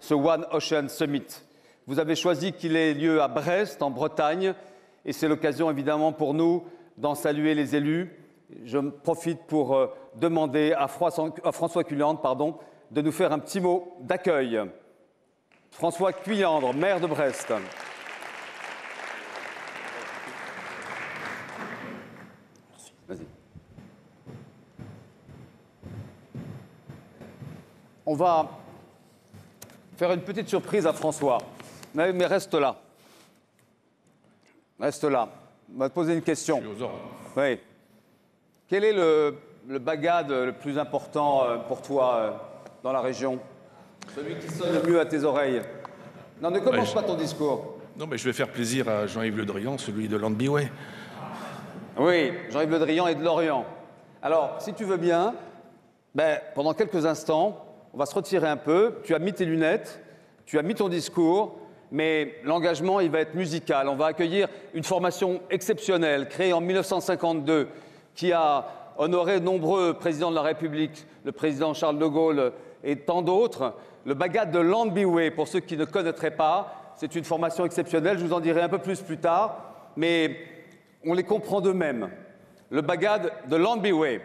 ce One Ocean Summit. Vous avez choisi qu'il ait lieu à Brest, en Bretagne, et c'est l'occasion évidemment pour nous d'en saluer les élus. Je profite pour demander à François Cuyandre, de nous faire un petit mot d'accueil. François Cuyandre, maire de Brest. Merci. On va faire une petite surprise à François. Mais reste là. Reste là. On va te poser une question. Je suis aux ordres. Oui. Quel est le bagade le plus important pour toi dans la région? Celui qui sonne le mieux à tes oreilles. Non, ne commence pas ton discours. Non, mais je vais faire plaisir à Jean-Yves Le Drian, celui de l'Andebiway. Oui, Jean-Yves Le Drian est de Lorient. Alors, si tu veux bien, pendant quelques instants, on va se retirer un peu. Tu as mis tes lunettes, tu as mis ton discours, mais l'engagement, il va être musical. On va accueillir une formation exceptionnelle, créée en 1952, qui a honoré nombreux présidents de la République, le président Charles de Gaulle et tant d'autres. Le bagade de l'Andebiway, pour ceux qui ne connaîtraient pas, c'est une formation exceptionnelle, je vous en dirai un peu plus tard, mais on les comprend d'eux-mêmes. Le bagade de l'Andebiway.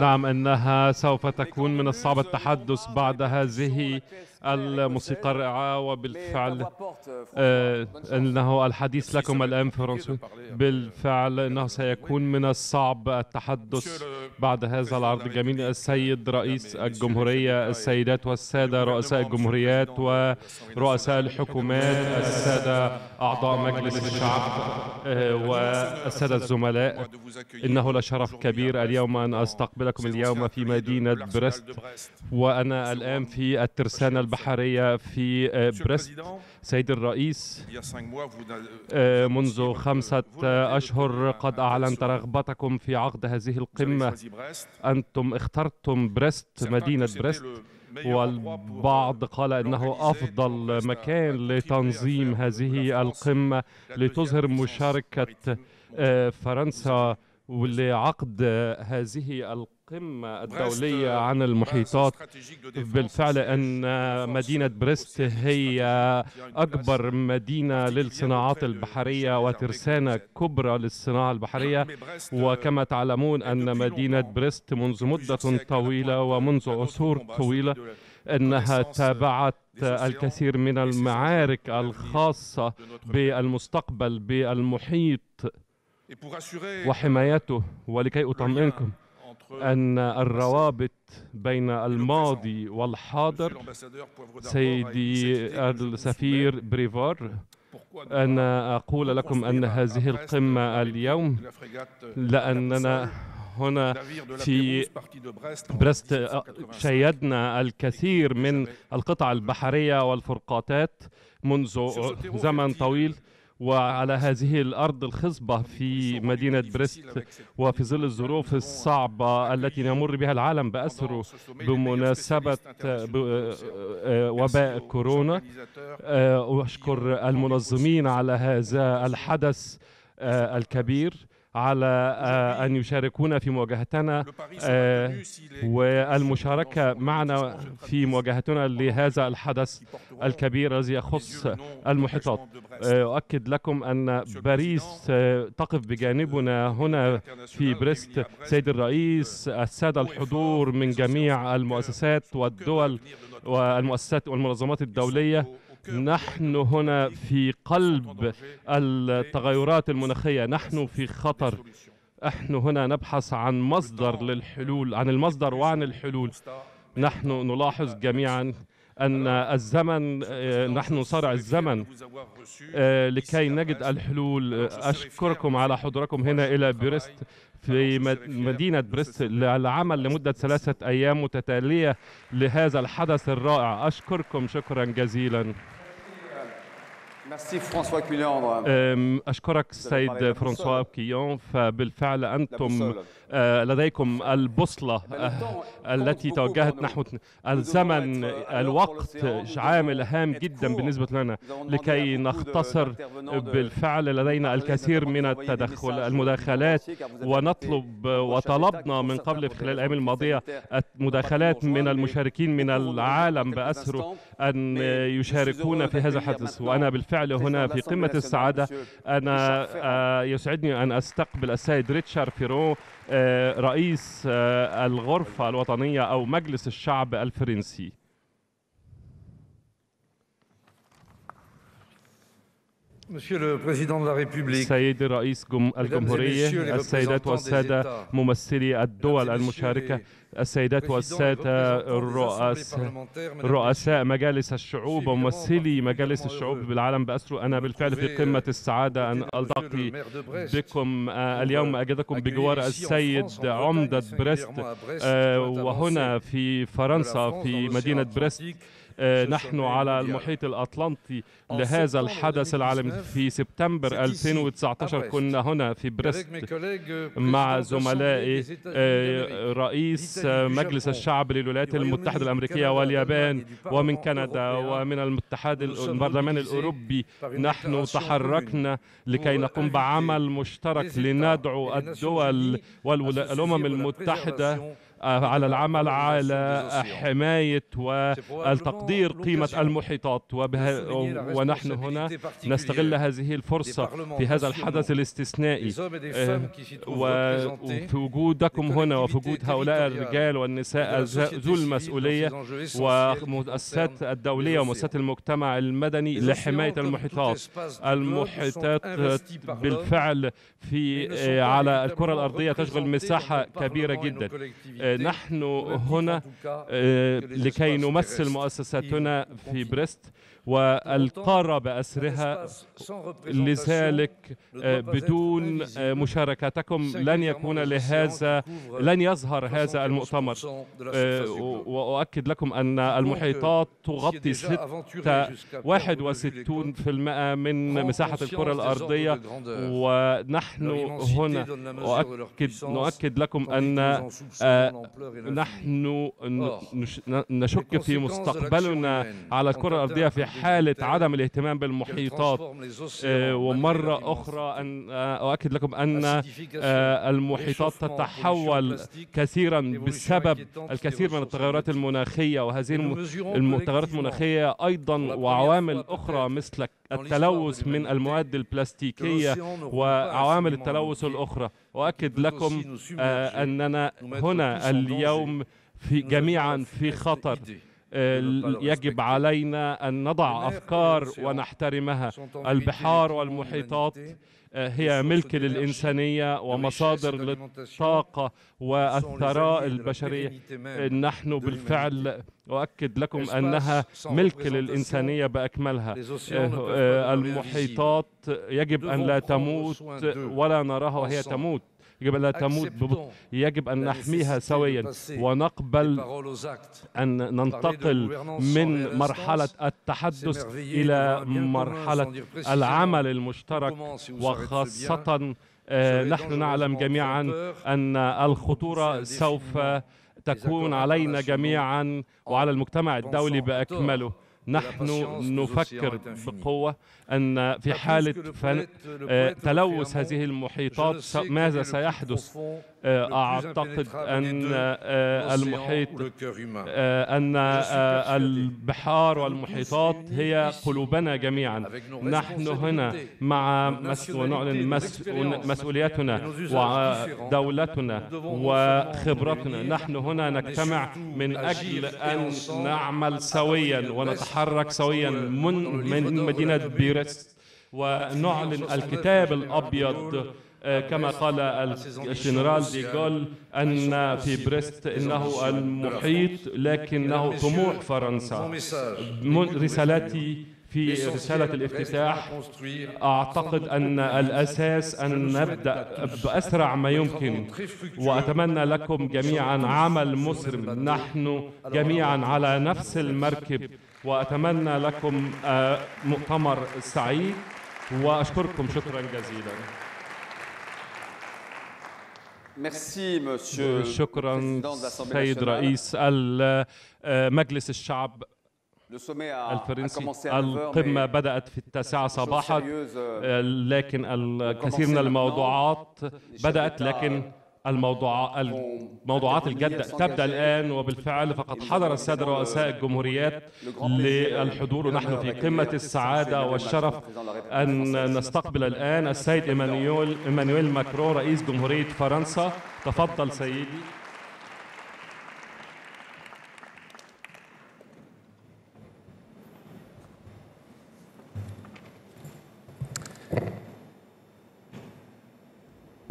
نعم إنها سوف تكون من الصعب التحدث بعد هذه الموسيقى الرائعة. وبالفعل إنه الحديث لكم الآن فرنسي. بالفعل إنه سيكون من الصعب التحدث بعد هذا العرض الجميل. السيد رئيس الجمهورية، السيدات والسادة رؤساء الجمهوريات ورؤساء الحكومات، السادة أعضاء مجلس الشعب والسادة الزملاء، إنه لشرف كبير اليوم أن أستقبلكم اليوم في مدينة بريست، وأنا الآن في الترسانة البحرية في بريست. سيد الرئيس، منذ 5 أشهر قد أعلنت رغبتكم في عقد هذه القمة. أنتم اخترتم بريست، مدينة بريست، والبعض قال إنه أفضل مكان لتنظيم هذه القمة لتظهر مشاركة فرنسا لعقد هذه القمة الدولية عن المحيطات. بالفعل أن مدينة بريست هي أكبر مدينة للصناعات البحرية وترسانة كبرى للصناعة البحرية. وكما تعلمون أن مدينة بريست منذ مدة طويلة ومنذ عصور طويلة أنها تابعت الكثير من المعارك الخاصة بالمستقبل بالمحيط وحمايته. ولكي أطمئنكم أن الروابط بين الماضي والحاضر، سيدي السفير بريفار، أنا أقول لكم أن هذه القمة اليوم، لأننا هنا في بريست شيدنا الكثير من القطع البحرية والفرقاطات منذ زمن طويل، وعلى هذه الأرض الخصبة في مدينة بريست وفي ظل الظروف الصعبة التي يمر بها العالم بأسره بمناسبة وباء كورونا، أشكر المنظمين على هذا الحدث الكبير على أن يشاركونا في مواجهتنا والمشاركة معنا في مواجهتنا لهذا الحدث الكبير الذي يخص المحيطات. أؤكد لكم أن باريس تقف بجانبنا هنا في بريست. سيد الرئيس، السادة الحضور من جميع المؤسسات والدول والمؤسسات والمنظمات الدولية، نحن هنا في قلب التغيرات المناخية، نحن في خطر، نحن هنا نبحث عن مصدر للحلول، عن المصدر وعن الحلول. نحن نلاحظ جميعا أن الزمن، نحن نصارع الزمن لكي نجد الحلول. أشكركم على حضوركم هنا إلى بريست في مدينة بريست للعمل لمدة 3 أيام متتالية لهذا الحدث الرائع. أشكركم شكرا جزيلا. أشكرك السيد فرانسوا كيون. فبالفعل أنتم لديكم البوصلة التي توجهت نحو الزمن. الوقت عامل هام جدا بالنسبة لنا لكي نختصر. بالفعل لدينا الكثير من المداخلات، ونطلب وطلبنا من قبل في خلال الأيام الماضية مداخلات من المشاركين من العالم بأسره أن يشاركونا في هذا الحدث. وأنا بالفعل هنا في قمة السعادة. أنا يسعدني أن أستقبل السيد ريتشارد فيرون، رئيس الغرفة الوطنية أو مجلس الشعب الفرنسي. سيدي رئيس الجمهورية، السيدات والسادة ممثلي الدول المشاركة، السيدات والسادة رؤساء مجالس الشعوب وممثلي مجالس الشعوب بالعالم بأسره، أنا بالفعل في قمة السعادة أن ألتقي بكم اليوم. أجدكم بجوار السيد عمدة بريست، وهنا في فرنسا في مدينة بريست نحن على المحيط الأطلنطي لهذا الحدث العالمي. في سبتمبر 2019 كنا هنا في بريست مع زملائي رئيس مجلس الشعب للولايات المتحدة الأمريكية واليابان ومن كندا ومن البرلمان الأوروبي. نحن تحركنا لكي نقوم بعمل مشترك لندعو الدول والأمم المتحدة على العمل على حماية والتقدير قيمة المحيطات، ونحن هنا نستغل هذه الفرصة في هذا الحدث الاستثنائي، وفي وجودكم هنا وفي وجود هؤلاء الرجال والنساء ذو المسؤولية والمؤسسات الدولية ومؤسسات المجتمع المدني لحماية المحيطات. المحيطات بالفعل في على الكرة الأرضية تشغل مساحة كبيرة جدا. نحن هنا لكي نمثل مؤسساتنا في بريست والقارة بأسرها، لذلك بدون مشاركتكم لن يظهر هذا المؤتمر. وأؤكد لكم أن المحيطات تغطي 61% من مساحة الكرة الأرضية، ونحن هنا نؤكد لكم أن نحن نشك في مستقبلنا على الكرة الأرضية في حالة عدم الاهتمام بالمحيطات. ومرة أخرى أن أؤكد لكم أن المحيطات تتحول كثيرا بسبب الكثير من التغيرات المناخية، وهذه التغيرات المناخية أيضا وعوامل أخرى مثل التلوث من المواد البلاستيكية وعوامل التلوث الأخرى. وأؤكد لكم أننا هنا اليوم جميعا في خطر. يجب علينا أن نضع أفكار ونحترمها. البحار والمحيطات هي ملك للإنسانية ومصادر للطاقة والثراء البشري. نحن بالفعل أؤكد لكم أنها ملك للإنسانية بأكملها. المحيطات يجب أن لا تموت ولا نراها وهي تموت، يجب أن لا تموت ببطء، يجب أن نحميها سويا ونقبل أن ننتقل من مرحلة التحدث إلى مرحلة العمل المشترك. وخاصة نحن نعلم جميعا أن الخطورة سوف تكون علينا جميعا وعلى المجتمع الدولي بأكمله. نحن نفكر بقوة أن في حالة تلوث هذه المحيطات ماذا سيحدث. أعتقد أن البحار والمحيطات هي قلوبنا جميعا. نحن هنا مع ونعلن مسؤوليتنا ودولتنا وخبرتنا. نحن هنا نجتمع من أجل أن نعمل سويا ونتحرك سويا من مدينة بريست، ونعلن الكتاب الأبيض كما قال الجنرال ديغول أن في بريست إنه المحيط لكنه طموح فرنسا. رسالتي في رسالة الافتتاح أعتقد أن الأساس أن نبدأ بأسرع ما يمكن، وأتمنى لكم جميعا عمل مسرم. نحن جميعا على نفس المركب، وأتمنى لكم مؤتمر سعيد، وأشكركم شكرا جزيلا. شكرا سيد رئيس مجلس الشعب الفرنسي. القمة بدأت في 9 صباحا، لكن الكثير من الموضوعات بدأت، لكن الموضوعات الجادة تبدأ الآن. وبالفعل فقد حضر السادة رؤساء الجمهوريات للحضور، ونحن في قمة السعادة والشرف أن نستقبل الآن السيد إيمانويل ماكرون رئيس جمهورية فرنسا. تفضل سيدي.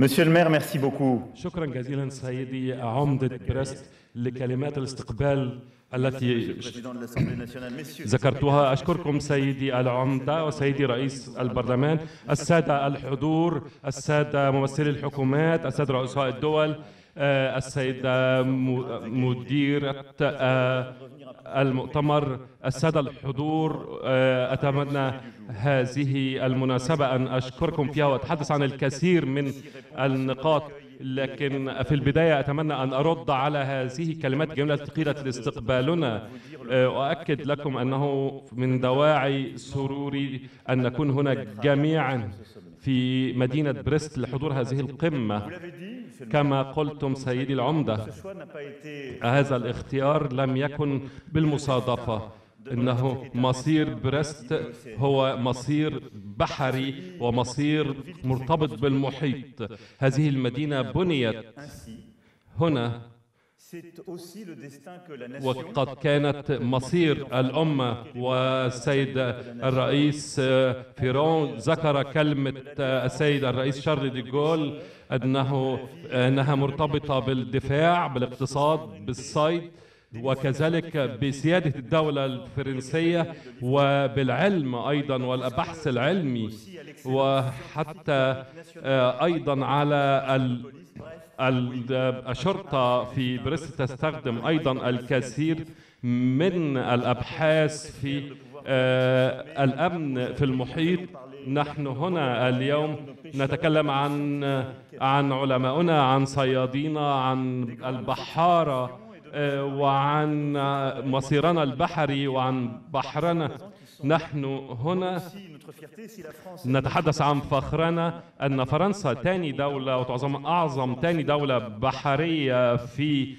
Monsieur le maire, merci beaucoup. شكرا جزيلا سيدي عمدة بريست لكلمات الاستقبال التي ذكرتها. أشكركم سيدي العمدة وسيدي رئيس البرلمان، السادة الحضور، السادة ممثلي الحكومات، السادة رؤساء الدول، السيدة مديرة المؤتمر، السادة الحضور. أتمنى هذه المناسبة أن أشكركم فيها وأتحدث عن الكثير من النقاط، لكن في البداية أتمنى أن أرد على هذه الكلمات الجميلة التي قيلت لاستقبالنا. وأؤكد لكم أنه من دواعي سروري أن نكون هنا جميعا في مدينة بريست لحضور هذه القمة. كما قلتم سيدي العمدة، هذا الاختيار لم يكن بالمصادفة، إنه مصير برست هو مصير بحري ومصير مرتبط بالمحيط. هذه المدينة بنيت هنا، وقد كانت مصير الأمة. والسيد الرئيس فيرون ذكر كلمة السيد الرئيس شارل دي جول أنها مرتبطة بالدفاع، بالاقتصاد، بالصيد، وكذلك بسيادة الدولة الفرنسية وبالعلم أيضا والبحث العلمي، وحتى أيضا على الشرطة في بريست تستخدم أيضا الكثير من الأبحاث في الأمن في المحيط. نحن هنا اليوم نتكلم عن علماؤنا، عن صيادينا، عن البحارة، وعن مصيرنا البحري وعن بحرنا. نحن هنا نتحدث عن فخرنا أن فرنسا ثاني دولة وتعظم أعظم ثاني دولة بحرية في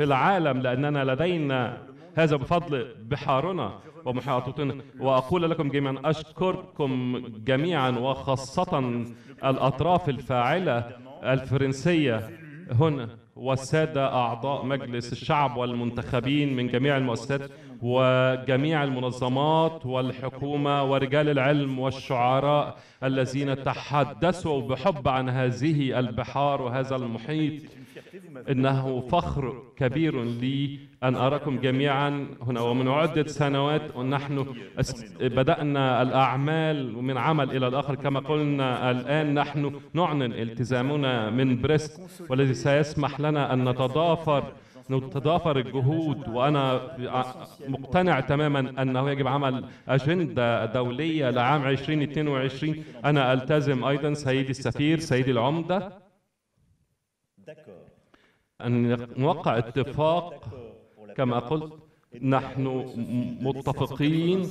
العالم، لأننا لدينا هذا بفضل بحارنا ومحيطاتنا. وأقول لكم جميعا أشكركم جميعا، وخاصة الأطراف الفاعلة الفرنسية هنا، والسادة أعضاء مجلس الشعب والمنتخبين من جميع المؤسسات وجميع المنظمات والحكومة، ورجال العلم والشعراء الذين تحدثوا بحب عن هذه البحار وهذا المحيط. إنه فخر كبير لي أن أراكم جميعا هنا. ومن عدة سنوات نحن بدأنا الأعمال من عمل إلى الآخر، كما قلنا الآن نحن نعلن التزامنا من بريست، والذي سيسمح لنا أن نتضافر الجهود. وأنا مقتنع تماما أنه يجب عمل أجندة دولية لعام 2022. أنا ألتزم أيضا سيدي السفير، سيدي العمدة، أن نوقع اتفاق. كما قلت نحن متفقين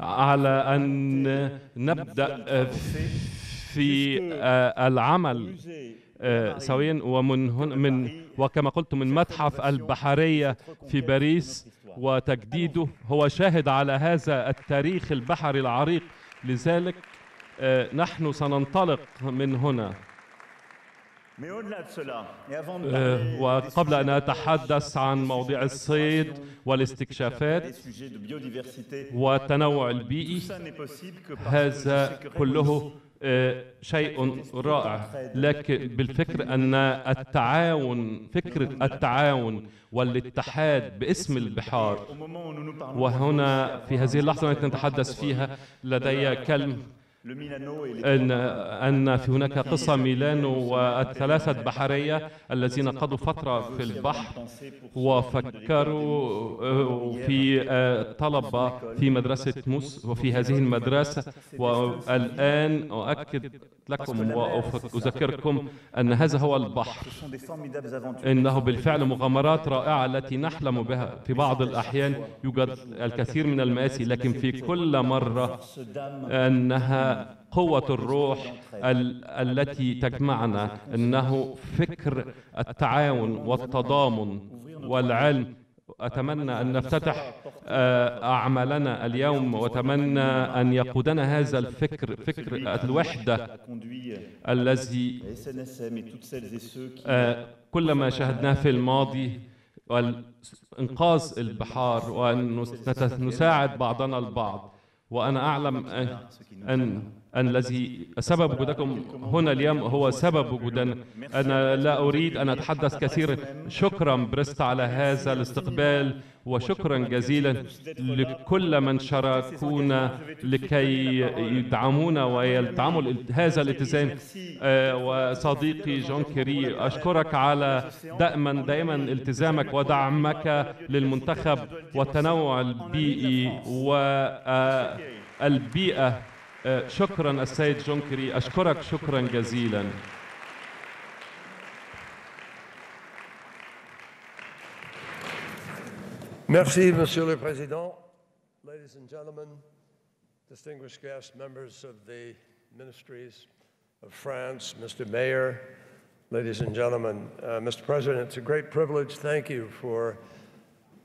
على أن نبدأ في العمل سويا. ومن هنا وكما قلت من متحف البحرية في باريس، وتجديده هو شاهد على هذا التاريخ البحري العريق. لذلك نحن سننطلق من هنا. وقبل أن أتحدث عن مواضيع الصيد والاستكشافات والتنوع البيئي، هذا كله شيء رائع، لكن بالفكر أن التعاون، فكرة التعاون والاتحاد باسم البحار. وهنا في هذه اللحظة التي نتحدث فيها لدي كلمة أن في هناك قصة ميلانو والثلاثة بحرية الذين قضوا فترة في البحر وفكروا في طلبة في مدرسة موس وفي هذه المدرسة. والآن أؤكد لكم وأذكركم أن هذا هو البحر، إنه بالفعل مغامرات رائعة التي نحلم بها. في بعض الأحيان يوجد الكثير من المآسي، لكن في كل مرة أنها قوة الروح التي تجمعنا، إنه فكر التعاون والتضامن والعلم. أتمنى أن نفتتح أعمالنا اليوم، وأتمنى أن يقودنا هذا الفكر، فكر الوحدة الذي كل ما شاهدناه في الماضي، وإنقاذ البحار، وأن نساعد بعضنا البعض. وأنا أعلم أن الذي سبب وجودكم هنا اليوم هو سبب وجودنا. أنا لا أريد أن أتحدث كثيرا. شكرا بريست على هذا الاستقبال، وشكرا جزيلا لكل من شاركونا لكي يدعمونا ويدعموا هذا الالتزام. وصديقي جون كيري، أشكرك على دائما التزامك ودعمك للمنتخب والتنوع البيئي والبيئة. شكرا السيد جون كيري، أشكرك شكرا جزيلا. Merci, Monsieur le Président. Ladies and gentlemen, distinguished guests, members of the ministries of France, Mr. Mayor, Ladies and gentlemen, Mr. President, it's a great privilege. Thank you for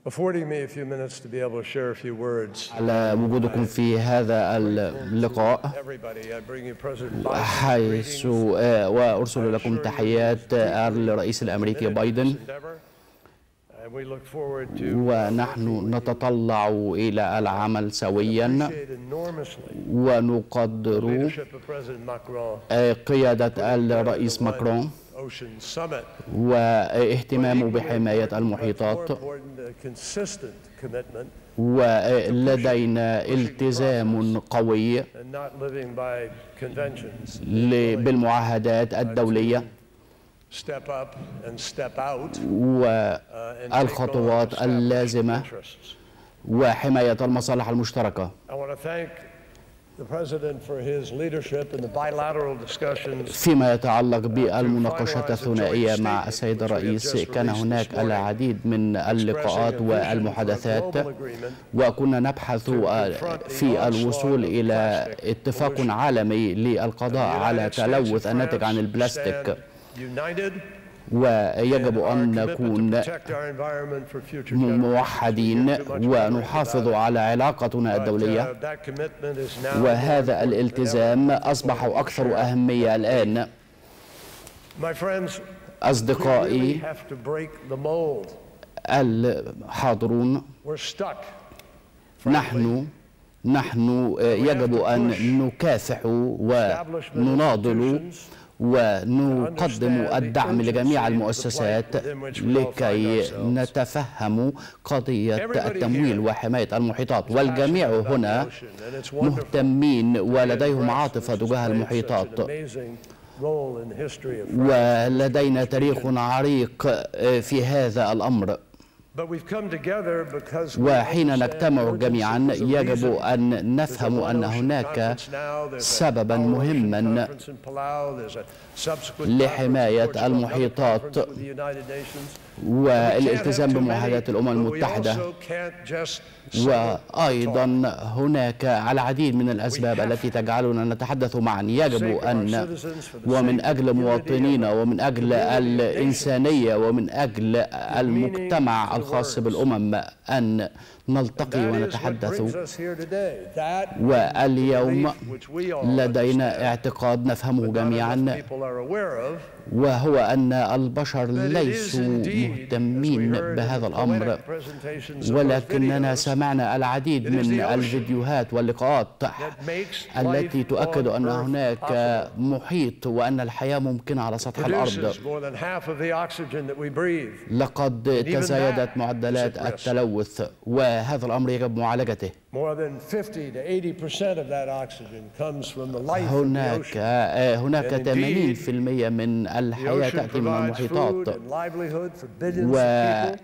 affording me a few minutes to be able to share a few words. على وجودكم في هذا اللقاء، حيث وأرسل لكم تحيات الرئيس الأمريكي بايدن، ونحن نتطلع إلى العمل سويا، ونقدر قيادة الرئيس ماكرون واهتمامه بحماية المحيطات، ولدينا التزام قوي بالمعاهدات الدولية والخطوات اللازمة وحماية المصالح المشتركة. فيما يتعلق بالمناقشات الثنائية مع السيد الرئيس، كان هناك العديد من اللقاءات والمحادثات، وكنا نبحث في الوصول إلى اتفاق عالمي للقضاء على تلوث الناتج عن البلاستيك، ويجب أن نكون موحدين ونحافظ على علاقتنا الدولية، وهذا الالتزام أصبح أكثر أهمية الآن. أصدقائي الحاضرون، نحن يجب أن نكافح ونناضل ونقدم الدعم لجميع المؤسسات لكي نتفهم قضية التمويل وحماية المحيطات، والجميع هنا مهتمين ولديهم عاطفة تجاه المحيطات، ولدينا تاريخ عريق في هذا الأمر، وحين نجتمع جميعا يجب أن نفهم أن هناك سببا مهما لحماية المحيطات والالتزام بمعاهدات الأمم المتحدة، وأيضا هناك العديد من الأسباب التي تجعلنا نتحدث معا. يجب أن ومن أجل مواطنينا ومن أجل الإنسانية ومن أجل المجتمع الخاص بالأمم أن نلتقي ونتحدث، واليوم لدينا اعتقاد نفهمه جميعا، وهو أن البشر ليسوا مهتمين بهذا الأمر، ولكننا سمعنا العديد من الفيديوهات واللقاءات التي تؤكد أن هناك محيط وأن الحياة ممكنة على سطح الأرض. لقد تزايدت معدلات التلوث، وهذا الأمر يجب معالجته. هناك 80% من الحياة تأتي من المحيطات،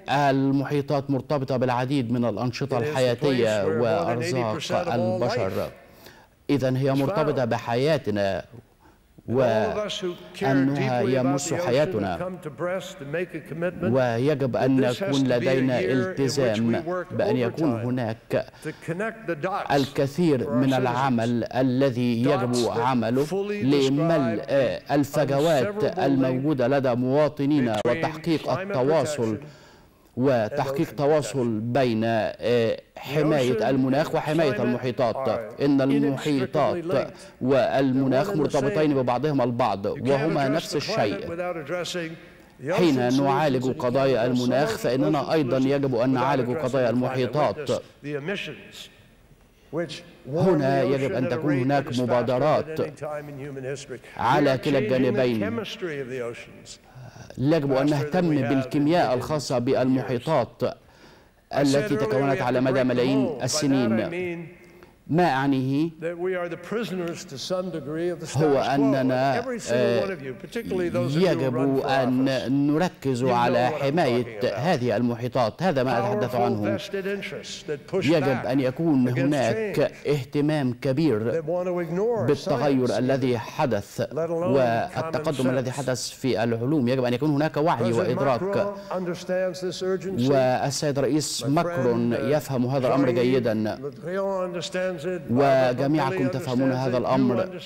والمحيطات مرتبطة بالعديد من الأنشطة الحياتية وأرزاق البشر، إذن هي مرتبطة بحياتنا وأنها يمس حياتنا، ويجب أن يكون لدينا التزام بأن يكون هناك الكثير من العمل الذي يجب عمله لملء الفجوات الموجودة لدى مواطنينا، وتحقيق التواصل بين حماية المناخ وحماية المحيطات. إن المحيطات والمناخ مرتبطين ببعضهما البعض وهما نفس الشيء. حين نعالج قضايا المناخ فإننا أيضا يجب أن نعالج قضايا المحيطات. هنا يجب أن تكون هناك مبادرات على كلا الجانبين. يجب أن نهتم بالكيمياء الخاصة بالمحيطات التي تكونت على مدى ملايين السنين. ما أعنيه هو أننا يجب أن نركز على حماية هذه المحيطات، هذا ما أتحدث عنه. يجب أن يكون هناك اهتمام كبير بالتغير الذي حدث والتقدم الذي حدث في العلوم، يجب أن يكون هناك وعي وإدراك، والسيد الرئيس ماكرون يفهم هذا الأمر جيدا، وجميعكم تفهمون هذا الأمر،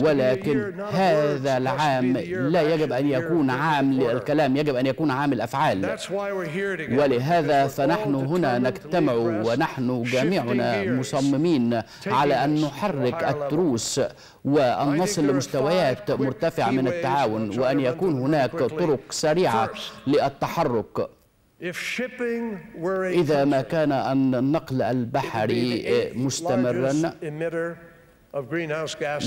ولكن هذا العام لا يجب أن يكون عام للكلام، يجب أن يكون عام الأفعال. ولهذا فنحن هنا نجتمع، ونحن جميعنا مصممين على أن نحرك التروس وأن نصل لمستويات مرتفعة من التعاون، وأن يكون هناك طرق سريعة للتحرك. إذا ما كان النقل البحري مستمراً،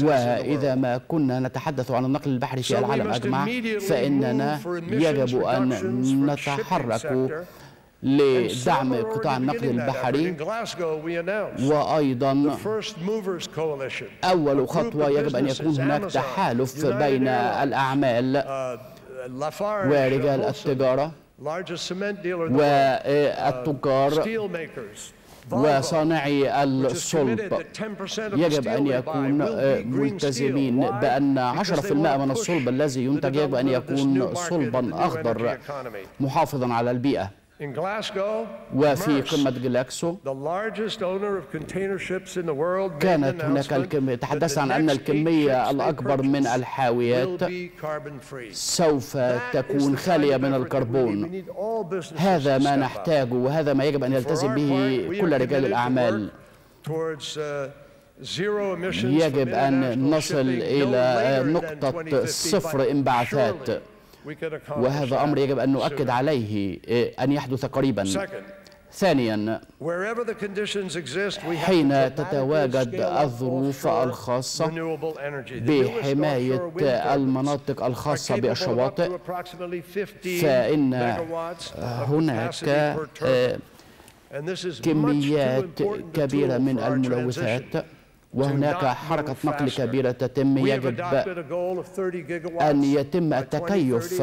وإذا ما كنا نتحدث عن النقل البحري في العالم أجمع، فإننا يجب أن نتحرك لدعم قطاع النقل البحري. وأيضا أول خطوة يجب أن يكون هناك تحالف بين الأعمال ورجال التجارة والتجار وصانعي الصلب. يجب أن يكون ملتزمين بأن 10% من الصلب الذي ينتج يجب أن يكون صلبا أخضر محافظا على البيئة. وفي قمة جلاكسو كانت هناك الكمية، تحدث عن أن الكمية الأكبر من الحاويات سوف تكون خالية من الكربون. هذا ما نحتاجه، وهذا ما يجب أن يلتزم به كل رجال الأعمال. يجب أن نصل إلى نقطة صفر انبعاثات، وهذا أمر يجب أن نؤكد عليه أن يحدث قريبا. ثانيا، حين تتواجد الظروف الخاصة بحماية المناطق الخاصة بالشواطئ، فإن هناك كميات كبيرة من الملوثات، وهناك حركة نقل كبيرة تتم. يجب أن يتم التكيف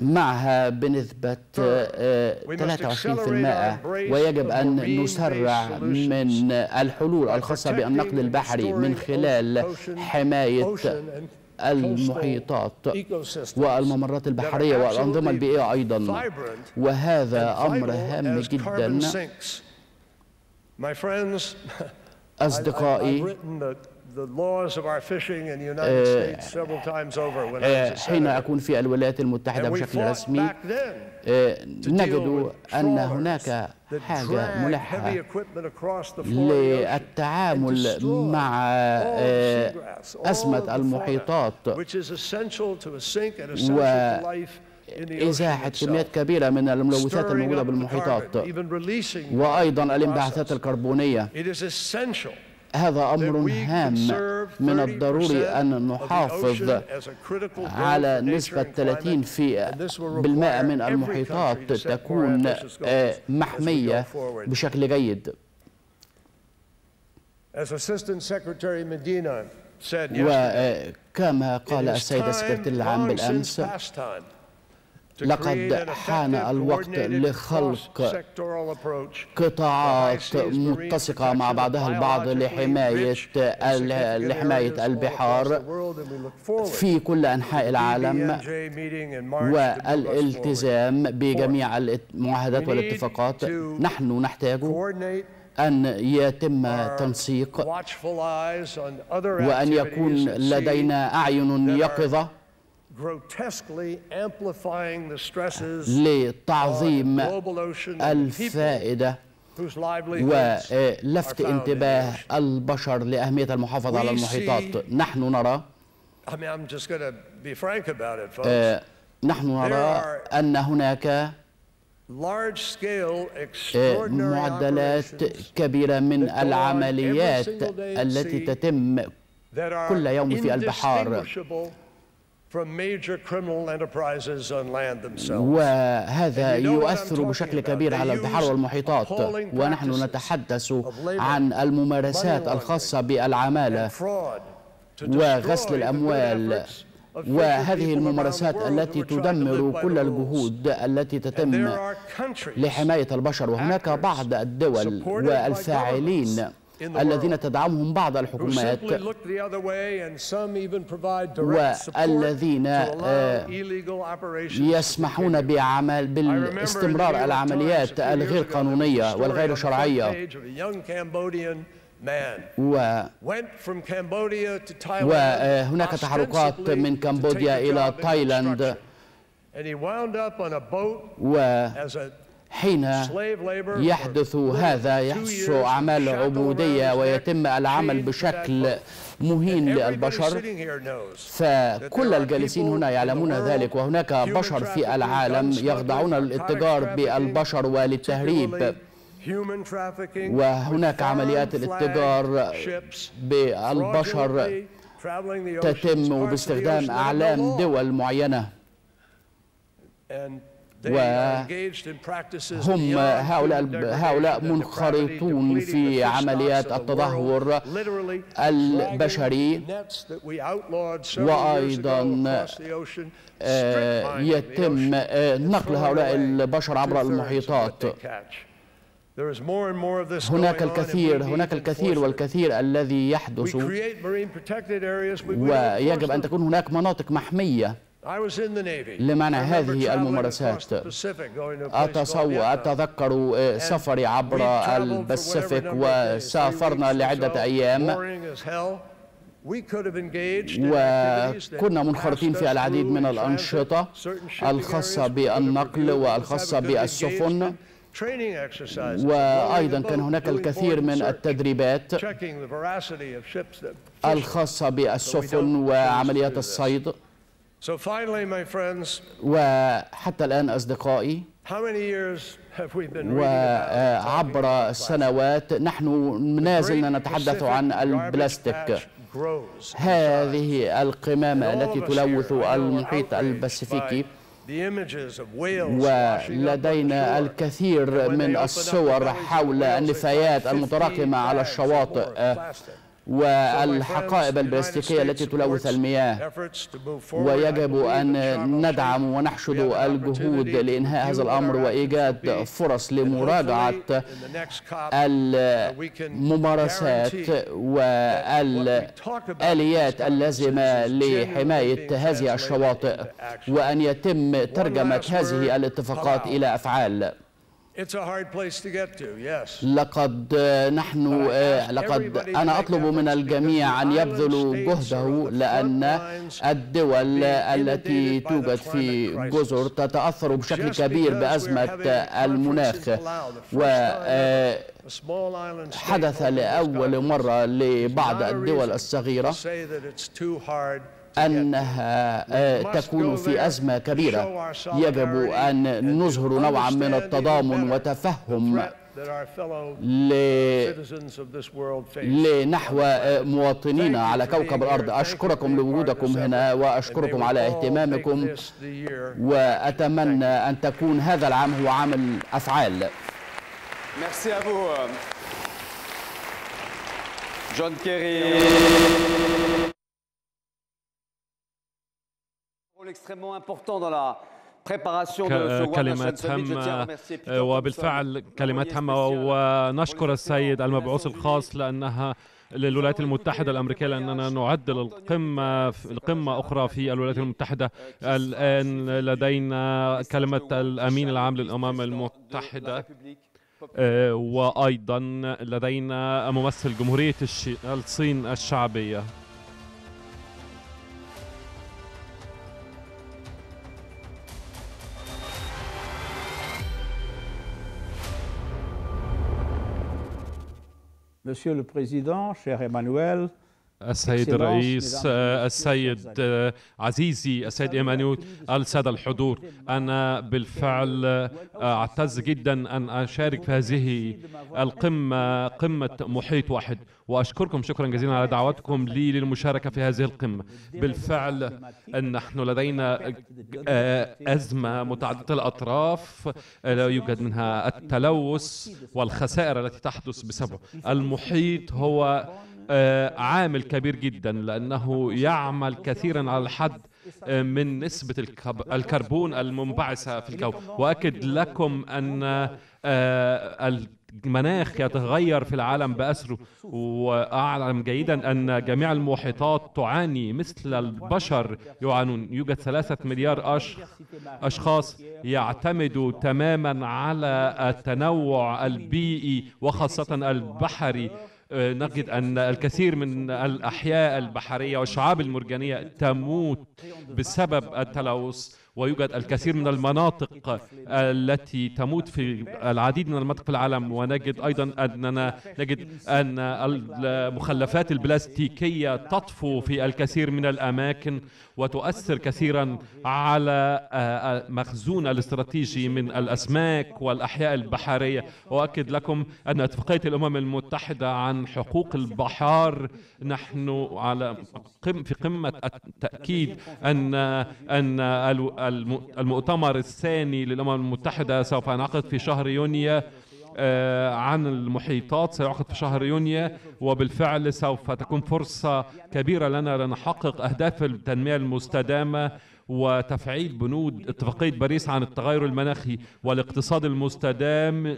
معها بنسبة 23%، ويجب أن نسرع من الحلول الخاصة بالنقل البحري من خلال حماية المحيطات والممرات البحرية والأنظمة البيئية أيضا، وهذا أمر هام جدا. أصدقائي، حين أكون في الولايات المتحدة بشكل رسمي نجد أن هناك حاجة ملحة للتعامل مع أزمة المحيطات و إزاحة كميات كبيرة من الملوثات الموجودة بالمحيطات، وأيضا الانبعاثات الكربونية. هذا أمر هام، من الضروري أن نحافظ على نسبة 30% من المحيطات تكون محمية بشكل جيد. وكما قال السيد السكرتير العام بالأمس، لقد حان الوقت لخلق قطاعات متسقة مع بعضها البعض لحماية البحار في كل أنحاء العالم، والالتزام بجميع المعاهدات والاتفاقات. نحن نحتاج أن يتم تنسيق، وأن يكون لدينا أعين يقظة لتعظيم الفائدة ولفت انتباه البشر لأهمية المحافظة على المحيطات. نحن نرى أن هناك معدلات كبيرة من العمليات التي تتم كل يوم في البحار، وهذا يؤثر بشكل كبير على البحار والمحيطات. ونحن نتحدث عن الممارسات الخاصة بالعمالة وغسل الأموال، وهذه الممارسات التي تدمر كل الجهود التي تتم لحماية البشر. وهناك بعض الدول والفاعلين الذين تدعمهم بعض الحكومات، والذين يسمحون باستمرار العمليات الغير قانونية والغير شرعية. وهناك تحركات من كمبوديا إلى تايلاند. وحين يحدث هذا يحدث أعمال عبودية ويتم العمل بشكل مهين للبشر، فكل الجالسين هنا يعلمون ذلك. وهناك بشر في العالم يخضعون للاتجار بالبشر وللتهريب، وهناك عمليات الاتجار بالبشر تتم باستخدام أعلام دول معينة، وهم هؤلاء منخرطون في عمليات التدهور البشري. وأيضا يتم نقل هؤلاء البشر عبر المحيطات. هناك الكثير والكثير الذي يحدث، ويجب أن تكون هناك مناطق محمية لمنع هذه الممارسات. أتذكر سفري عبر الباسيفيك، وسافرنا لعدة أيام وكنا منخرطين في العديد من الأنشطة الخاصة بالنقل والخاصة بالسفن، وأيضا كان هناك الكثير من التدريبات الخاصة بالسفن وعمليات الصيد. وحتى الآن أصدقائي، وعبر السنوات نحن نازلنا نتحدث عن البلاستيك، هذه القمامة التي تلوث المحيط الباسيفيكي. ولدينا الكثير من الصور حول النفايات المتراكمة على الشواطئ والحقائب البلاستيكية التي تلوث المياه، ويجب أن ندعم ونحشد الجهود لإنهاء هذا الأمر وإيجاد فرص لمراجعة الممارسات والآليات اللازمة لحماية هذه الشواطئ، وأن يتم ترجمة هذه الاتفاقات إلى أفعال. أنا أطلب من الجميع أن يبذلوا جهده، لأن الدول التي توجد في جزر تتأثر بشكل كبير بأزمة المناخ. وحدث لأول مرة لبعض الدول الصغيرة أنها تكون في أزمة كبيرة. يجب أن نظهر نوعا من التضامن وتفهم لنحو مواطنينا على كوكب الأرض. أشكركم لوجودكم هنا وأشكركم على اهتمامكم، وأتمنى أن تكون هذا العام هو عام الأفعال. جون كيري. كلمات هامة، وبالفعل كلمات هامة، ونشكر السيد المبعوث الخاص لأنها للولايات المتحدة الأمريكية، لأننا نعدل القمة أخرى في الولايات المتحدة. الآن لدينا كلمة الأمين العام للأمم المتحدة، وأيضا لدينا ممثل جمهورية الصين الشعبية. Monsieur le Président, cher Emmanuel, السيد الرئيس، السيد عزيزي، السيد إيمانويل، السادة الحضور، أنا بالفعل أعتز جدا أن أشارك في هذه القمة، قمة محيط واحد، وأشكركم شكرا جزيلا على دعوتكم لي للمشاركة في هذه القمة. بالفعل أن نحن لدينا أزمة متعددة الأطراف لا يوجد منها التلوث والخسائر التي تحدث بسببه. المحيط هو عامل كبير جدا لأنه يعمل كثيرا على الحد من نسبة الكربون المنبعثة في الكون. وأكد لكم أن المناخ يتغير في العالم بأسره، وأعلم جيدا أن جميع المحيطات تعاني مثل البشر يعانون. يوجد 3 مليار أشخاص يعتمدوا تماما على التنوع البيئي وخاصة البحري نجد أن الكثير من الأحياء البحرية والشعاب المرجانية تموت بسبب التلوث، ويوجد الكثير من المناطق التي تموت في العديد من المناطق في العالم. ونجد أيضا أننا نجد أن المخلفات البلاستيكية تطفو في الكثير من الأماكن وتؤثر كثيرا على مخزون الاستراتيجي من الأسماك والأحياء البحرية. وأؤكد لكم أن اتفاقية الأمم المتحدة عن حقوق البحار، نحن في قمة التأكيد أن المؤتمر الثاني للأمم المتحدة سوف ينعقد في شهر يونيو عن المحيطات، سيعقد في شهر يونيو، وبالفعل سوف تكون فرصة كبيرة لنا لنحقق أهداف التنمية المستدامة وتفعيل بنود اتفاقية باريس عن التغير المناخي والاقتصاد المستدام،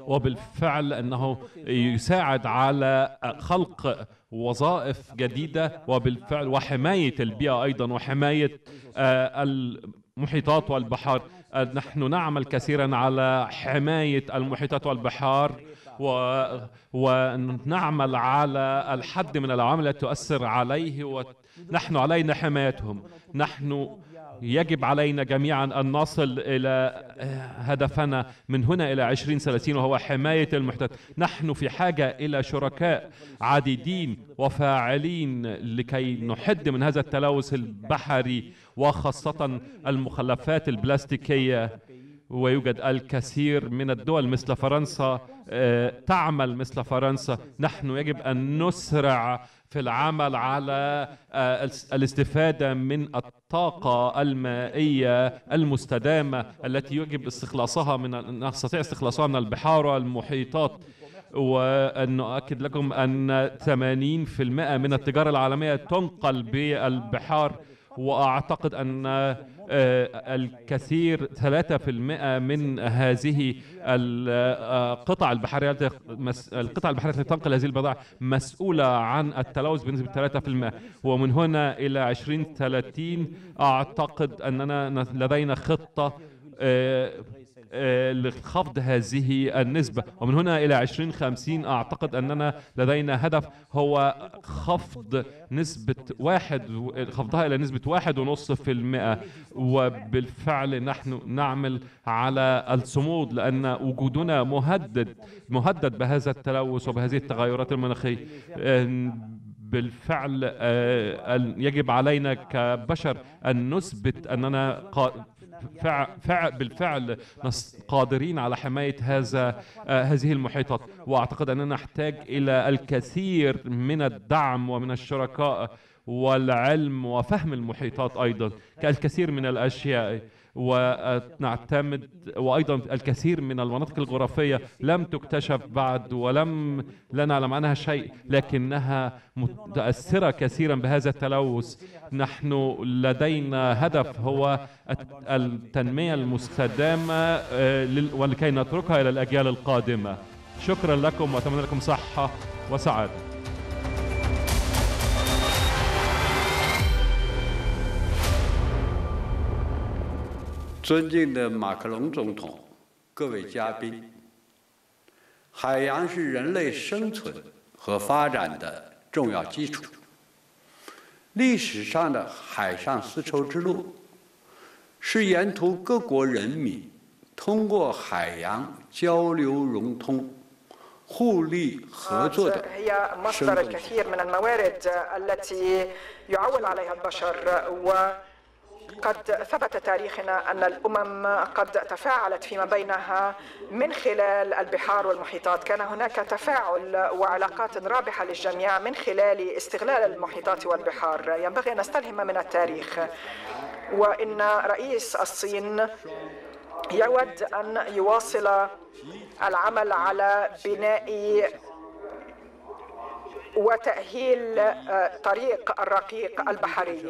وبالفعل أنه يساعد على خلق وظائف جديدة، وبالفعل وحماية البيئة أيضا وحماية المحيطات والبحار. نحن نعمل كثيرا على حماية المحيطات والبحار ونعمل على الحد من العوامل التي تؤثر عليه، ونحن علينا حمايتهم. نحن يجب علينا جميعا أن نصل إلى هدفنا من هنا إلى 2030 وهو حماية المحيطات. نحن في حاجة إلى شركاء عديدين وفاعلين لكي نحد من هذا التلوث البحري وخاصة المخلفات البلاستيكية. ويوجد الكثير من الدول مثل فرنسا تعمل مثل فرنسا. نحن يجب أن نسرع في العمل على الاستفادة من الطاقة المائية المستدامة التي يجب استخلاصها من نستطيع استخلاصها من البحار والمحيطات. وأن أؤكد لكم أن 80% من التجارة العالمية تنقل بالبحار، وأعتقد أن الكثير 3% من هذه القطع البحرية التي تنقل هذه البضائع مسؤولة عن التلوث بنسبة 3%. ومن هنا إلى 2030 أعتقد أننا لدينا خطة لخفض هذه النسبة، ومن هنا إلى 2050 أعتقد أننا لدينا هدف هو خفض نسبة خفضها إلى نسبة 1.5%. وبالفعل نحن نعمل على الصمود لأن وجودنا مهدد بهذا التلوث وبهذه التغيرات المناخية. بالفعل يجب علينا كبشر أن نثبت أننا بالفعل قادرين على حماية هذه المحيطات. وأعتقد أننا نحتاج إلى الكثير من الدعم ومن الشركاء والعلم وفهم المحيطات أيضا كالكثير من الأشياء، ونعتمد وأيضا الكثير من المناطق الجغرافية لم تكتشف بعد لا نعلم عنها شيء لكنها متأثرة كثيرا بهذا التلوث. نحن لدينا هدف هو التنمية المستدامة ولكي نتركها إلى الأجيال القادمة. شكرا لكم وأتمنى لكم صحة وسعادة.尊敬的马克龙总统，各位嘉宾，海洋是人类生存和发展的重要基础。历史上的海上丝绸之路，是沿途各国人民通过海洋交流融通、互利合作的生存。 قد ثبت تاريخنا أن الأمم قد تفاعلت فيما بينها من خلال البحار والمحيطات. كان هناك تفاعل وعلاقات رابحة للجميع من خلال استغلال المحيطات والبحار. ينبغي أن نستلهم من التاريخ. وإن رئيس الصين يود أن يواصل العمل على بناء وتأهيل طريق الرقيق البحري،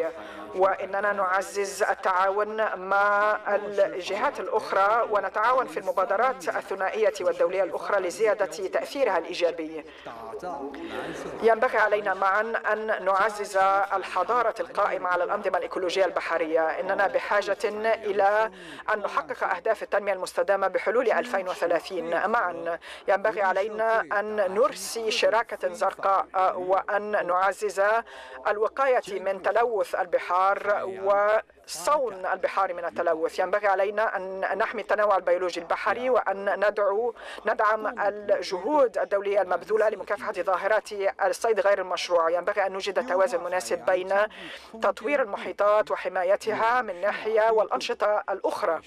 وإننا نعزز التعاون مع الجهات الأخرى ونتعاون في المبادرات الثنائية والدولية الأخرى لزيادة تأثيرها الإيجابي. ينبغي علينا معا أن نعزز الحضارة القائمة على الأنظمة الإيكولوجية البحرية. إننا بحاجة إلى أن نحقق أهداف التنمية المستدامة بحلول 2030 معا. ينبغي علينا أن نرسي شراكة زرقاء وأن نعزز الوقاية من تلوث البحار وصون البحار من التلوث. ينبغي علينا أن نحمي التنوع البيولوجي البحري وأن ندعم الجهود الدولية المبذولة لمكافحة ظاهرات الصيد غير المشروع. ينبغي أن نوجد توازن مناسب بين تطوير المحيطات وحمايتها من ناحية والأنشطة الأخرى.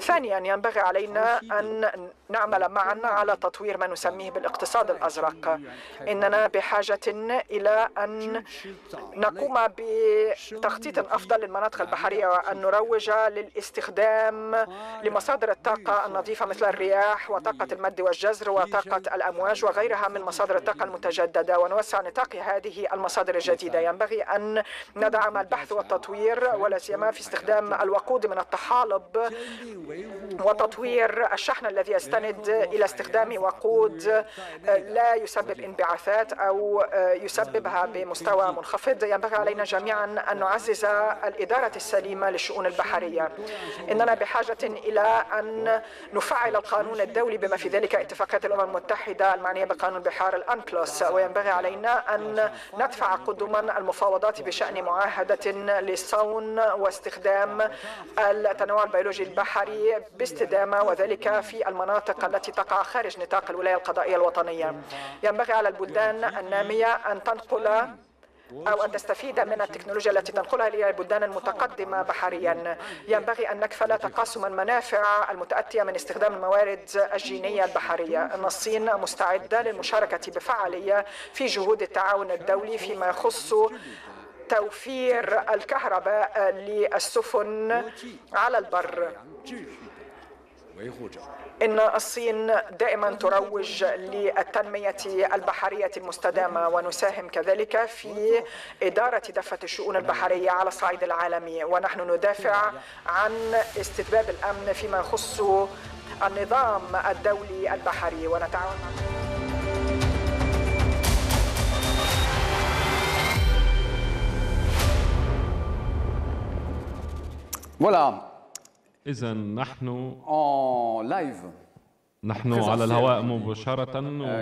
ثانيا، ينبغي علينا أن نعمل معا على تطوير ما نسميه بالاقتصاد الأزرق. إننا بحاجة إلى أن نقوم بتخطيط أفضل للمناطق البحرية وأن نروج للاستخدام لمصادر الطاقة النظيفة مثل الرياح وطاقة المد والجزر وطاقة الأمواج وغيرها من مصادر الطاقة المتجددة ونوسع نطاق هذه المصادر الجديدة. ينبغي أن ندعم البحث والتطوير ولا سيما في استخدام الوقود من الطحالب وتطوير الشحن الذي يستند إلى استخدام وقود لا يسبب انبعاثات أو يسببها بمستوى منخفض. ينبغي علينا جميعا أن نعزز الإدارة السليمة للشؤون البحرية. إننا بحاجة إلى أن نفعل القانون الدولي بما في ذلك اتفاقية الأمم المتحدة المعنية بقانون بحار الأنبلوس. وينبغي علينا أن ندفع قدما المفاوضات بشأن معاهدة للصون واستخدام التنوع البيولوجي البحري باستدامة وذلك في المناطق التي تقع خارج نطاق الولاية القضائية الوطنية. ينبغي على البلدان النامية أن تنقل أو أن تستفيد من التكنولوجيا التي تنقلها إلى البلدان المتقدمة بحريا. ينبغي أن نكفل تقاسم المنافع المتأتية من استخدام الموارد الجينية البحرية. أن الصين مستعدة للمشاركة بفعالية في جهود التعاون الدولي فيما يخص توفير الكهرباء للسفن على البر. إن الصين دائما تروج للتنمية البحرية المستدامة ونساهم كذلك في إدارة دفة الشؤون البحرية على الصعيد العالمي. ونحن ندافع عن استتباب الأمن فيما يخص النظام الدولي البحري ونتعاون معه. Voilà. إذا نحن على الهواء مباشرة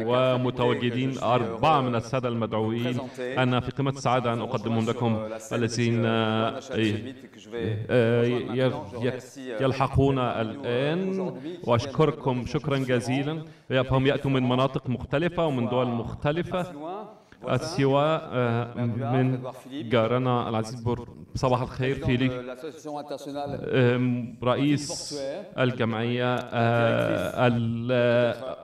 ومتواجدين 4 من السادة المدعوين. أنا في قمة السعادة أن أقدمهم لكم الذين يلحقون الآن وأشكركم شكرا جزيلا. فهم يأتوا من مناطق مختلفة ومن دول مختلفة. السواء من جارنا العزيز صباح الخير فيليب، رئيس الجمعية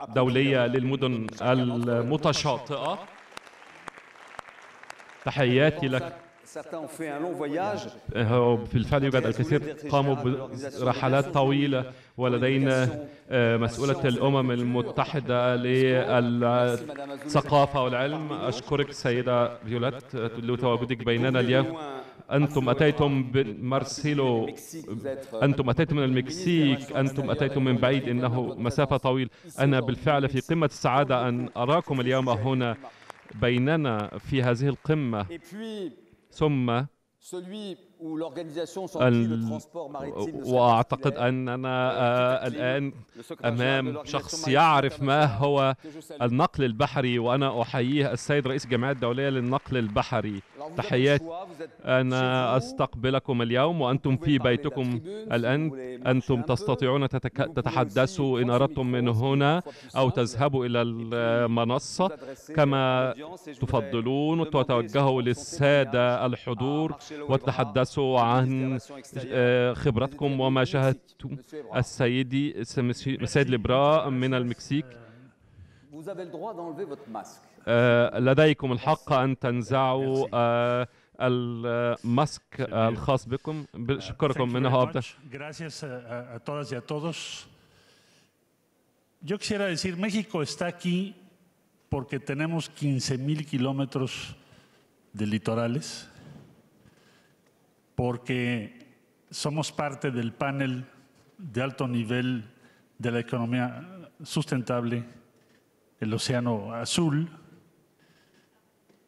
الدولية للمدن المتشاطئة. تحياتي لك. بالفعل يوجد الكثير قاموا برحلات طويلة ولدينا مسؤولة الأمم المتحدة للثقافة والعلم. أشكرك سيدة فيولات لتواجدك بيننا اليوم. أنتم أتيتم من المكسيك، أنتم أتيتم من بعيد، إنه مسافة طويلة. أنا بالفعل في قمة السعادة أن أراكم اليوم هنا بيننا في هذه القمة. ثم وأعتقد أننا الآن أمام شخص يعرف ما هو النقل البحري وأنا أحييه، السيد رئيس الجمعية الدولية للنقل البحري. تحياتي. أنا أستقبلكم اليوم وأنتم في بيتكم الآن. أنتم تستطيعون تتحدثوا إن أردتم من هنا أو تذهبوا إلى المنصة كما تفضلون وتتوجهوا للسادة الحضور وتتحدثوا عن خبرتكم وما شاهدتم. السيد ليبرا من المكسيك، لديكم الحق أن تنزعوا الماسك الخاص بكم. بشكركم منه أبدا. Yo quisiera decir México está aquí porque tenemos 15,000 kilómetros de litorales. porque somos parte del panel de alto nivel de la economía sustentable, el Océano Azul.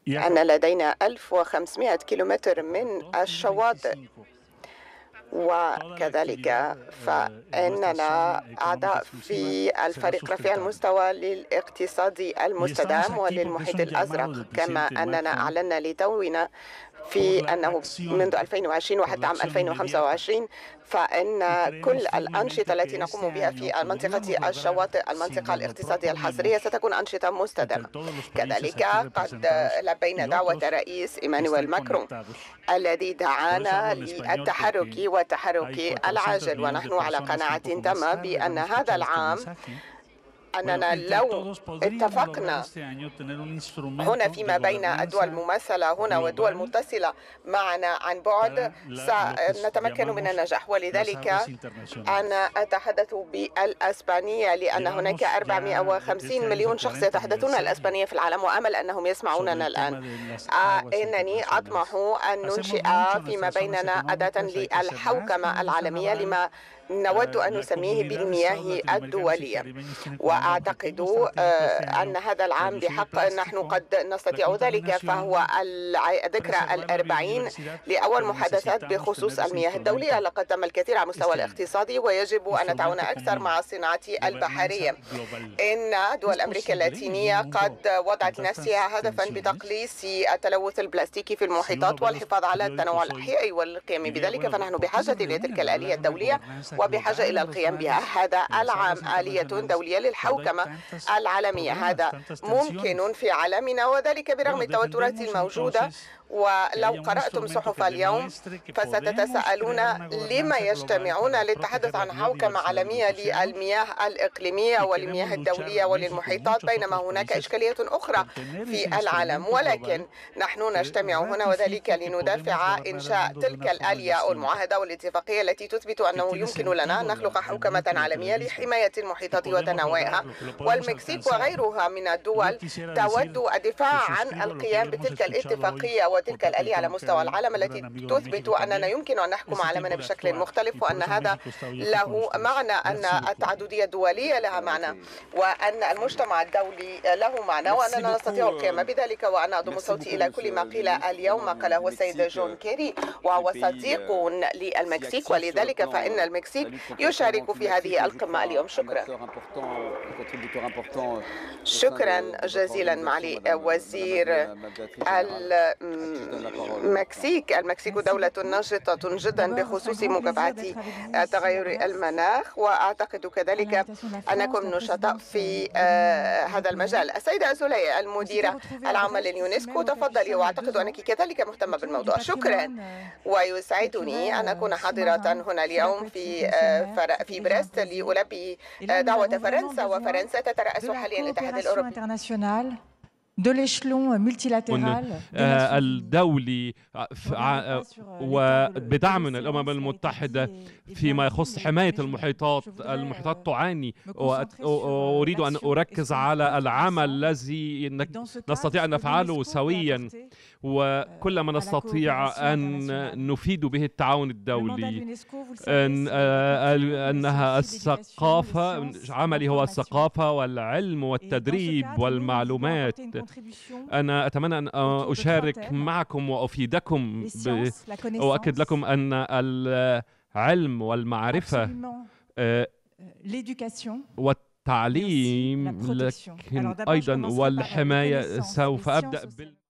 أن لدينا 1500 كيلومتر من الشواطئ، وكذلك فإننا أعضاء في الفريق رفيع المستوى للاقتصاد المستدام وللمحيط الأزرق، كما أننا أعلنا لتونا في أنه منذ 2020 وحتى عام 2025 فإن كل الأنشطة التي نقوم بها في منطقة الشواطئ المنطقة الاقتصادية الحصرية ستكون أنشطة مستدامة. كذلك قد لبينا دعوة الرئيس إيمانويل ماكرون الذي دعانا للتحرك والتحرك العاجل، ونحن على قناعة تامة بأن هذا العام أننا لو اتفقنا هنا فيما بين الدول الممثلة هنا والدول المتصلة معنا عن بعد سنتمكن من النجاح. ولذلك أنا أتحدث بالأسبانية لأن هناك 450 مليون شخص يتحدثون الأسبانية في العالم، وأمل أنهم يسمعوننا الآن. إنني أطمح أن ننشئ فيما بيننا أداة للحوكمة العالمية لما نود أن نسميه بالمياه الدولية، وأعتقد أن هذا العام بحق نحن قد نستطيع ذلك، فهو الذكرى ال40 لأول محادثات بخصوص المياه الدولية. لقد تم الكثير على المستوى الاقتصادي ويجب أن نتعاون أكثر مع الصناعة البحرية. إن دول أمريكا اللاتينية قد وضعت لنفسها هدفا بتقليص التلوث البلاستيكي في المحيطات والحفاظ على التنوع الأحيائي والقيام بذلك، فنحن بحاجة لتلك الآلية الدولية وبحاجة إلى القيام بها. هذا العام آلية دولية للحوكمة العالمية، هذا ممكن في عالمنا وذلك برغم التوترات الموجودة. ولو قرأتم صحف اليوم فستتساءلون لما يجتمعون للتحدث عن حوكمة عالمية للمياه الإقليمية والمياه الدولية وللمحيطات، بينما هناك إشكالية أخرى في العالم، ولكن نحن نجتمع هنا وذلك لندافع إنشاء تلك الآلية أو المعاهدة والاتفاقية التي تثبت أنه يمكن لنا أن نخلق حوكمة عالمية لحماية المحيطات وتنوعها. والمكسيك وغيرها من الدول تود الدفاع عن القيام بتلك الاتفاقية وتلك الآلية على مستوى العالم التي تثبت أننا يمكن أن نحكم عالمنا بشكل مختلف، وأن هذا له معنى، أن التعددية الدولية لها معنى، وأن المجتمع الدولي له معنى، وأننا نستطيع القيام بذلك. وأنا أضم صوتي إلى كل ما قيل اليوم، ما قاله السيد جون كيري وهو صديق للمكسيك، ولذلك فإن المكسيك يشارك في هذه القمة اليوم. شكرا. شكرا جزيلا معالي وزير المكسيك. المكسيك دولة نشطة جدا بخصوص مكافحة تغير المناخ، وأعتقد كذلك أنكم نشطاء في هذا المجال. السيدة زلية المديرة العامة لليونسكو، تفضلي، وأعتقد أنك كذلك مهتمة بالموضوع. شكرا، ويسعدني أن أكون حاضرة هنا اليوم في بريست لألبي دعوة فرنسا، وفرنسا تترأس حاليا الاتحاد الأوروبي الدولي وبدعمنا الأمم المتحدة فيما يخص حماية المحيطات. المحيطات تعاني، وأريد أن أركز على العمل الذي نستطيع أن نفعله سويا، وكل ما نستطيع أن نفيد به التعاون الدولي. أنها الثقافة، عملي هو الثقافة والعلم والتدريب والمعلومات. أنا أتمنى أن أشارك معكم وأفيدكم، وأؤكد لكم أن العلم والمعرفة والتعليم لكن أيضا والحماية. سوف أبدأ